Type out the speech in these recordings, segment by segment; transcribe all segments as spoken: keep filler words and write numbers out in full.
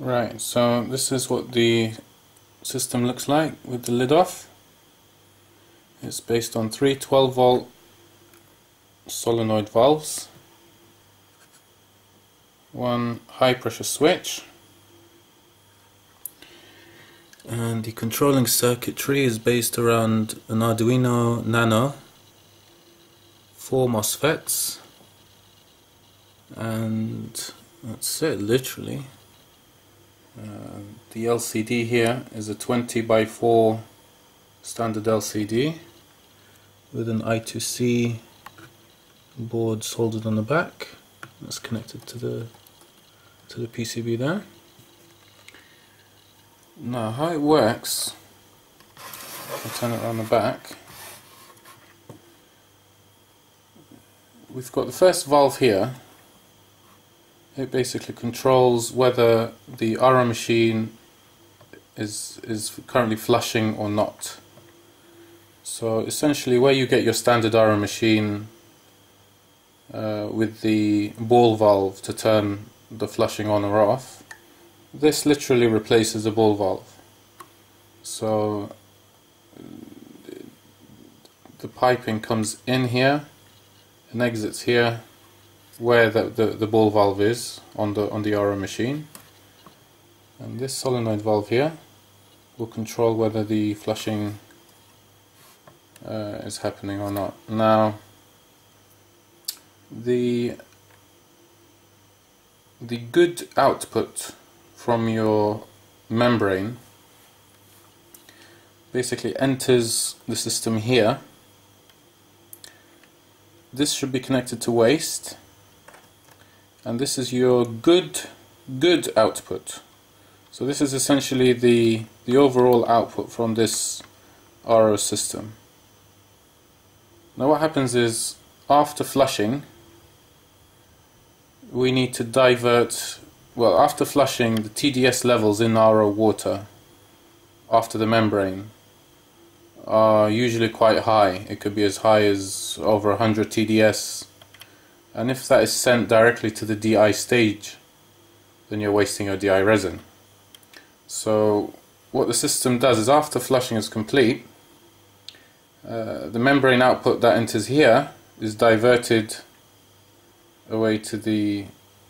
Right, so this is what the system looks like with the lid off. It's based on three twelve volt solenoid valves, one high pressure switch, and the controlling circuitry is based around an Arduino Nano, four MOSFETs, and that's it literally. Uh, the L C D here is a twenty by four standard L C D with an I two C board soldered on the back. That's connected to the to the P C B there. Now how it works, I'll turn it around the back. We've got the first valve here. It basically controls whether the R O machine is is currently flushing or not. So essentially, where you get your standard R O machine uh, with the ball valve to turn the flushing on or off, this literally replaces the ball valve. So the piping comes in here and exits here, where the, the, the ball valve is on the on the R O machine, and this solenoid valve here will control whether the flushing uh, is happening or not. Now the the good output from your membrane basically enters the system here. This should be connected to waste, and this is your good good output. So this is essentially the the overall output from this R O system. Now what happens is, after flushing, we need to divert, well after flushing the T D S levels in R O water after the membrane are usually quite high. It could be as high as over one hundred T D S, and if that is sent directly to the D I stage, then you're wasting your D I resin. So what the system does is, after flushing is complete, uh, the membrane output that enters here is diverted away to the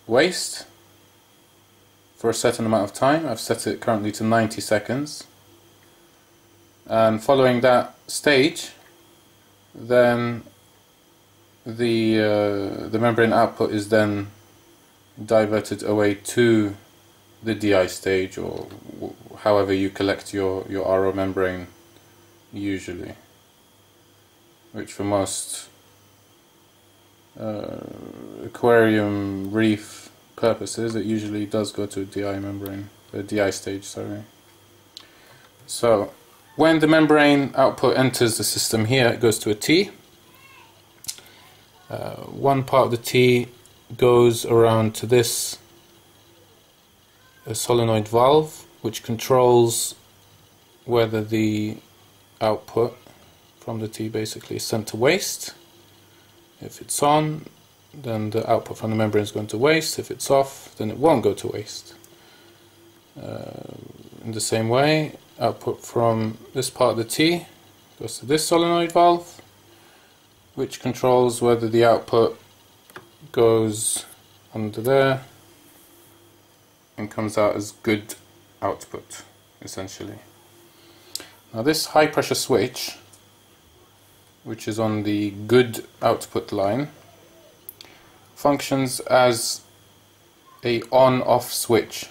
waste for a certain amount of time. I've set it currently to ninety seconds, and following that stage, then the uh, the membrane output is then diverted away to the D I stage, or w however you collect your your R O membrane usually, which for most uh, aquarium reef purposes, it usually does go to a D I membrane, a D I stage, sorry. So when the membrane output enters the system here, it goes to a T. Uh, one part of the T goes around to this uh, solenoid valve, which controls whether the output from the T basically is sent to waste. If it's on, then the output from the membrane is going to waste. If it's off, then it won't go to waste. Uh, in the same way, output from this part of the T goes to this solenoid valve, which controls whether the output goes under there and comes out as good output, essentially. Now this high pressure switch, which is on the good output line, functions as a on-off switch.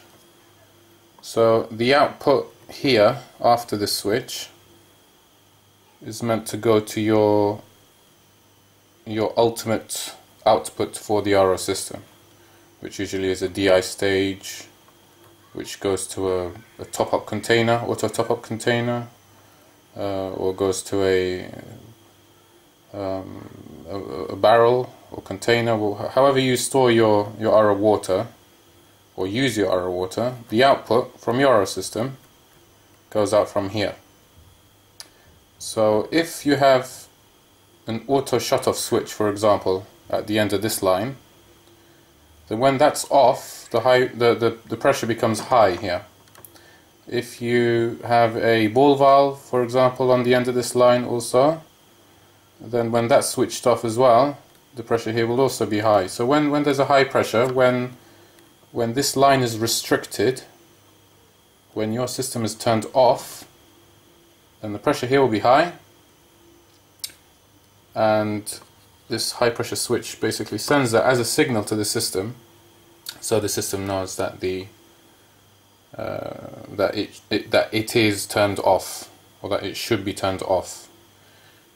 So the output here after this switch is meant to go to your your ultimate output for the R O system, which usually is a D I stage, which goes to a, a top-up container, auto top-up container, uh, or goes to a, um, a a barrel or container. However you store your, your R O water, or use your R O water, the output from your R O system goes out from here. So if you have an auto shut-off switch, for example, at the end of this line, then when that's off, the high the, the, the pressure becomes high here. If you have a ball valve, for example, on the end of this line also, then when that's switched off as well, the pressure here will also be high. So when, when there's a high pressure, when when this line is restricted, when your system is turned off, then the pressure here will be high, and this high pressure switch basically sends that as a signal to the system, so the system knows that the uh, that it, it that it is turned off, or that it should be turned off.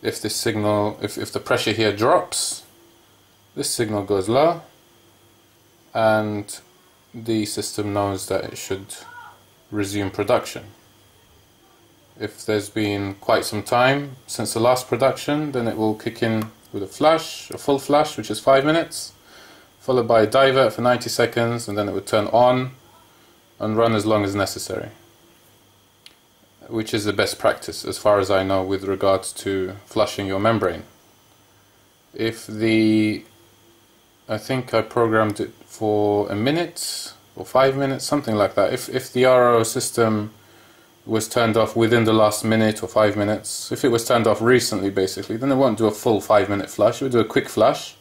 If this signal, if, if the pressure here drops, this signal goes low, and the system knows that it should resume production. If there's been quite some time since the last production, then it will kick in with a flash, a full flash, which is five minutes, followed by a divert for ninety seconds, and then it would turn on and run as long as necessary, which is the best practice as far as I know with regards to flushing your membrane. If the, I think I programmed it for a minute or five minutes, something like that. If, if the R O system was turned off within the last minute or five minutes, if it was turned off recently basically, then it won't do a full five minute flush, it would do a quick flush,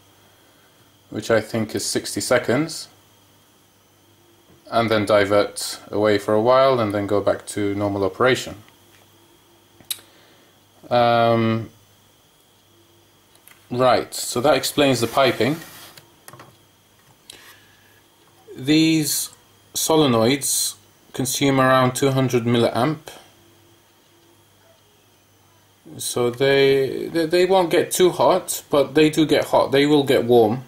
which I think is sixty seconds. And then divert away for a while and then go back to normal operation. Um, right, so that explains the piping. These solenoids consume around two hundred milliamp, so they, they, they won't get too hot, but they do get hot, they will get warm.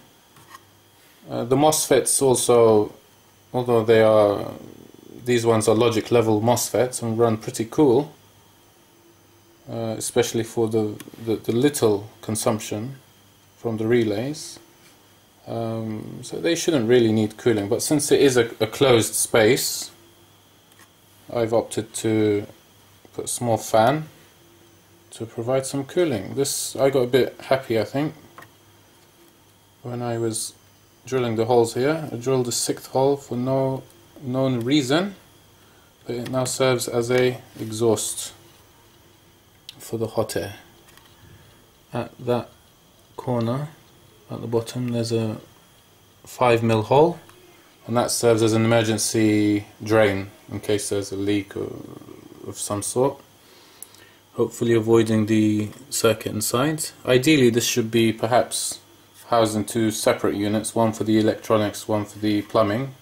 Uh, the MOSFETs also, although they are, these ones are logic level MOSFETs and run pretty cool, uh, especially for the, the, the little consumption from the relays, um, so they shouldn't really need cooling, but since it is a, a closed space, I've opted to put a small fan to provide some cooling. This, I got a bit happy I think when I was drilling the holes here. I drilled the sixth hole for no known reason, but it now serves as a exhaust for the hot air. At that corner at the bottom there's a five mil hole, and that serves as an emergency drain in case there's a leak or of some sort, hopefully avoiding the circuit inside. Ideally this should be perhaps housed in two separate units, one for the electronics, one for the plumbing,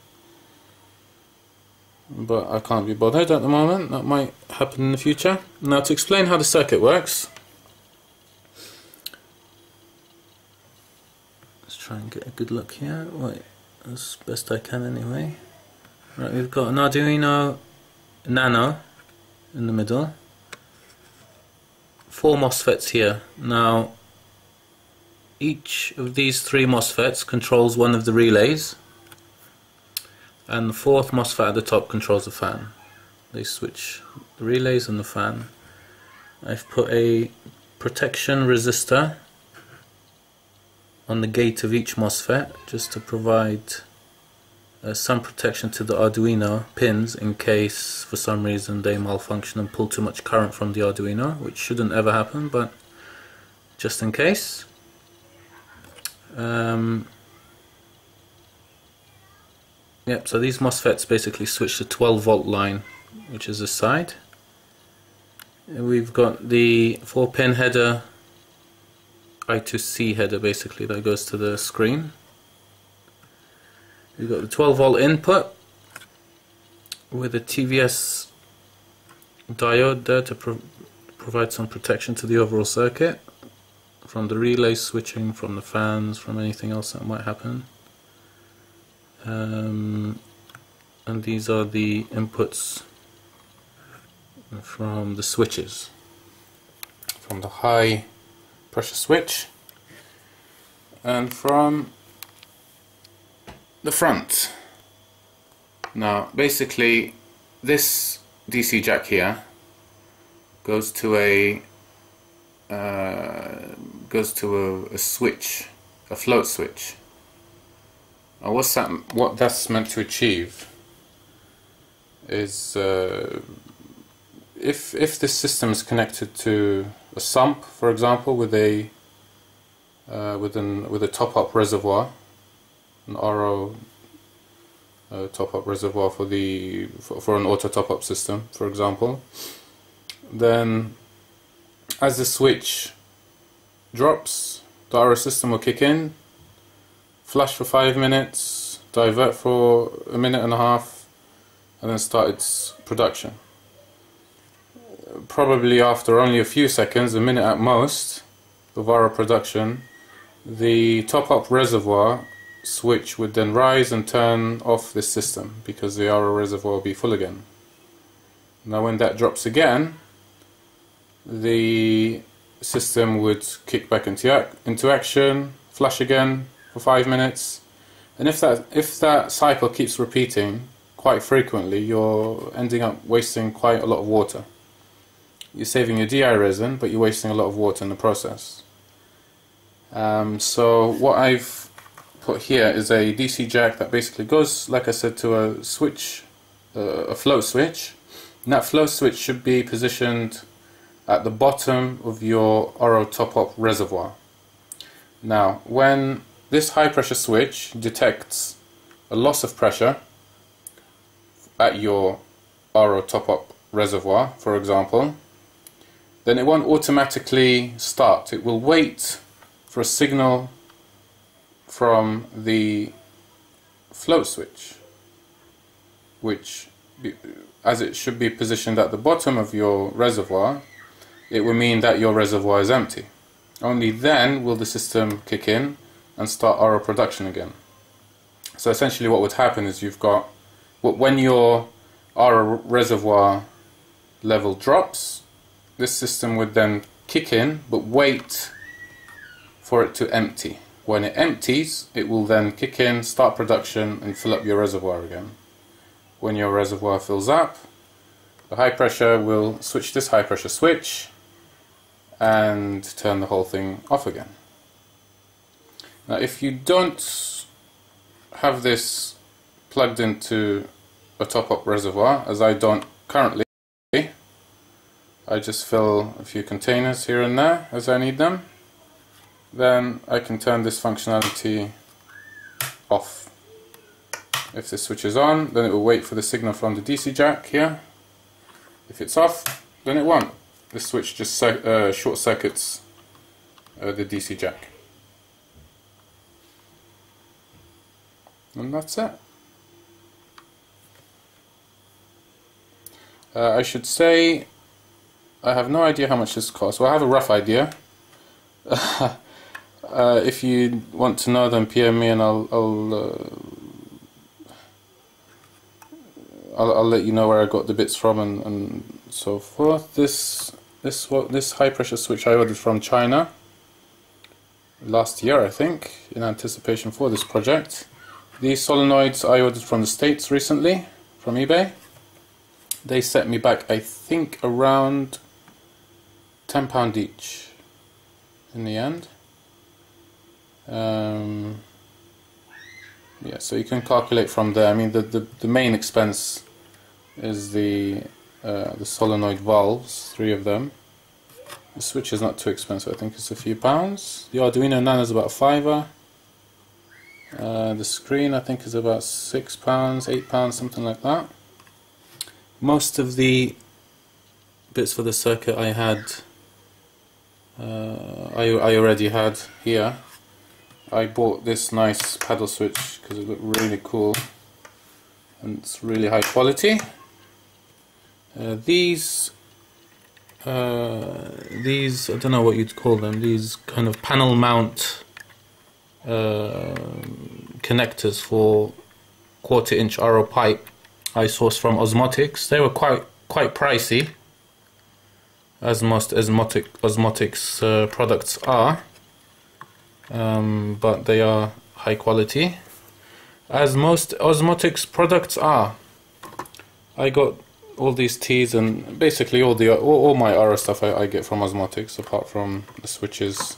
but I can't be bothered at the moment. That might happen in the future. Now to explain how the circuit works, let's try and get a good look here. Wait, as best I can anyway. Right, we've got an Arduino Nano in the middle, four MOSFETs here. Now each of these three MOSFETs controls one of the relays, and the fourth MOSFET at the top controls the fan. They switch the relays and the fan. I've put a protection resistor on the gate of each MOSFET just to provide uh, some protection to the Arduino pins in case for some reason they malfunction and pull too much current from the Arduino, which shouldn't ever happen, but just in case. Um, yep, so these MOSFETs basically switch the twelve volt line, which is this side. And we've got the four pin header, I two C header basically, that goes to the screen. We've got the twelve volt input with a T V S diode there to pro provide some protection to the overall circuit, from the relay switching, from the fans, from anything else that might happen. Um, and these are the inputs from the switches, from the high pressure switch and from the front. Now basically this D C jack here goes to a Uh, goes to a, a switch, a float switch, Now what's that, what that's meant to achieve is uh, if, if this system is connected to a sump, for example, with a uh, with, an, with a top-up reservoir, an R O uh, top-up reservoir for, the, for, for an auto top-up system, for example, then as the switch drops, the R O system will kick in, flash for five minutes, divert for a minute and a half, and then start its production. Probably after only a few seconds, a minute at most, of R O production, the top-up reservoir switch would then rise and turn off this system because the R O reservoir will be full again. Now when that drops again, the system would kick back into ac into action, flash again for five minutes, and if that if that cycle keeps repeating quite frequently, you're ending up wasting quite a lot of water. You're saving your D I resin, but you're wasting a lot of water in the process. Um, so what I've put here is a D C jack that basically goes, like I said, to a switch, uh, a flow switch, and that flow switch should be positioned at the bottom of your R O top-up reservoir. Now, when this high-pressure switch detects a loss of pressure at your R O top-up reservoir, for example, then it won't automatically start. It will wait for a signal from the float switch, which, as it should be positioned at the bottom of your reservoir, it will mean that your reservoir is empty. Only then will the system kick in and start R O production again. So essentially what would happen is you've got, when your R O reservoir level drops, this system would then kick in but wait for it to empty. When it empties, it will then kick in, start production and fill up your reservoir again. When your reservoir fills up, the high pressure will switch this high pressure switch and turn the whole thing off again. Now if you don't have this plugged into a top-up reservoir, as I don't currently, I just fill a few containers here and there as I need them, then I can turn this functionality off. If this switch is on, then it will wait for the signal from the D C jack here. If it's off, then it won't. This switch just uh, short circuits uh, the D C jack. And that's it. Uh, I should say, I have no idea how much this costs. Well, I have a rough idea. uh, if you want to know, then P M me and I'll I'll, uh, I'll I'll let you know where I got the bits from and, and so forth. This this what this high pressure switch I ordered from China last year, I think, in anticipation for this project. These solenoids I ordered from the States recently, from eBay. They set me back, I think, around ten pounds each in the end. Um, yeah, so you can calculate from there. I mean, the, the, the main expense is the, uh, the solenoid valves, three of them. The switch is not too expensive, I think it's a few pounds. The Arduino Nano is about a fiver. Uh, the screen I think is about six pounds, eight pounds, something like that. Most of the bits for the circuit I had, uh, I, I already had here. I bought this nice paddle switch because it looked really cool and it's really high quality. Uh, these, uh, these I don't know what you'd call them. These kind of panel mount Uh, connectors for quarter-inch R O pipe I sourced from Osmotics. They were quite quite pricey, as most Osmotic, Osmotics uh, products are, um, but they are high quality, as most Osmotics products are. I got all these tees and basically all the all, all my R O stuff I, I get from Osmotics, apart from the switches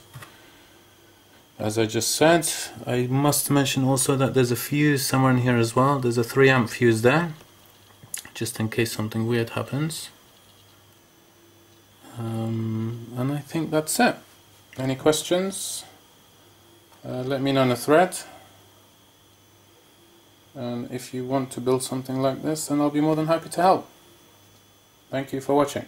as I just said. I must mention also that there's a fuse somewhere in here as well. There's a three amp fuse there, just in case something weird happens. Um, and I think that's it. Any questions? Uh, let me know in the thread. And if you want to build something like this, then I'll be more than happy to help. Thank you for watching.